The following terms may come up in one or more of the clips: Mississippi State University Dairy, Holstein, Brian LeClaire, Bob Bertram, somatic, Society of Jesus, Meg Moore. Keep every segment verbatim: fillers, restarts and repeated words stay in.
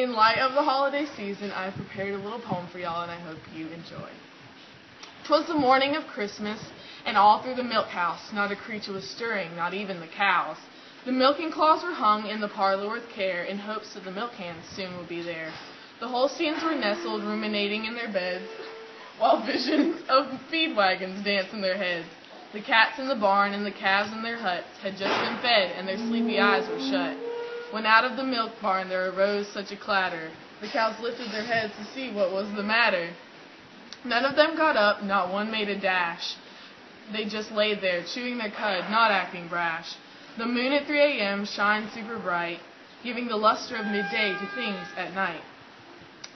In light of the holiday season, I've prepared a little poem for y'all, and I hope you enjoy. 'Twas the morning of Christmas, and all through the milk house not a creature was stirring, not even the cows. The milking claws were hung in the parlor with care, in hopes that the milk cans soon would be there. The Holsteins were nestled, ruminating in their beds, while visions of feed wagons danced in their heads. The cats in the barn and the calves in their huts had just been fed, and their sleepy eyes were shut. When out of the milk barn there arose such a clatter, the cows lifted their heads to see what was the matter. None of them got up, not one made a dash. They just laid there, chewing their cud, not acting brash. The moon at three a m shined super bright, giving the luster of midday to things at night.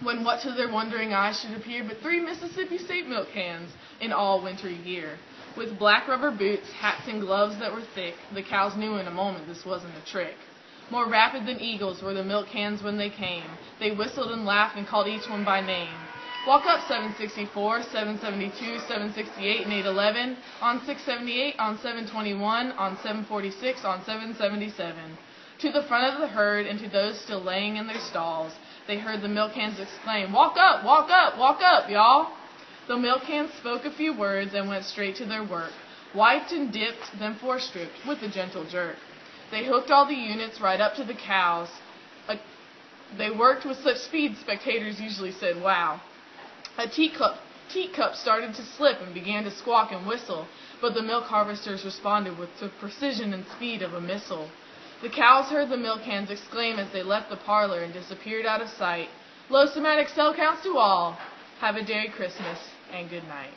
When what to their wondering eyes should appear but three Mississippi State milk cans in all wintry gear. With black rubber boots, hats, and gloves that were thick, the cows knew in a moment this wasn't a trick. More rapid than eagles were the milk cans when they came. They whistled and laughed and called each one by name. Walk up seven sixty-four, seven seventy-two, seven sixty-eight, and eight eleven, on six seventy-eight, on seven twenty-one, on seven forty-six, on seven seventy-seven. To the front of the herd and to those still laying in their stalls, they heard the milk cans exclaim, "Walk up, walk up, walk up, y'all!" The milk cans spoke a few words and went straight to their work, wiped and dipped, then forestripped with a gentle jerk. They hooked all the units right up to the cows. A they worked with such speed spectators usually said, "Wow." A teacup, teacup started to slip and began to squawk and whistle, but the milk harvesters responded with the precision and speed of a missile. The cows heard the milk cans exclaim as they left the parlor and disappeared out of sight, "Low somatic cell counts to all. Have a dairy Christmas and good night."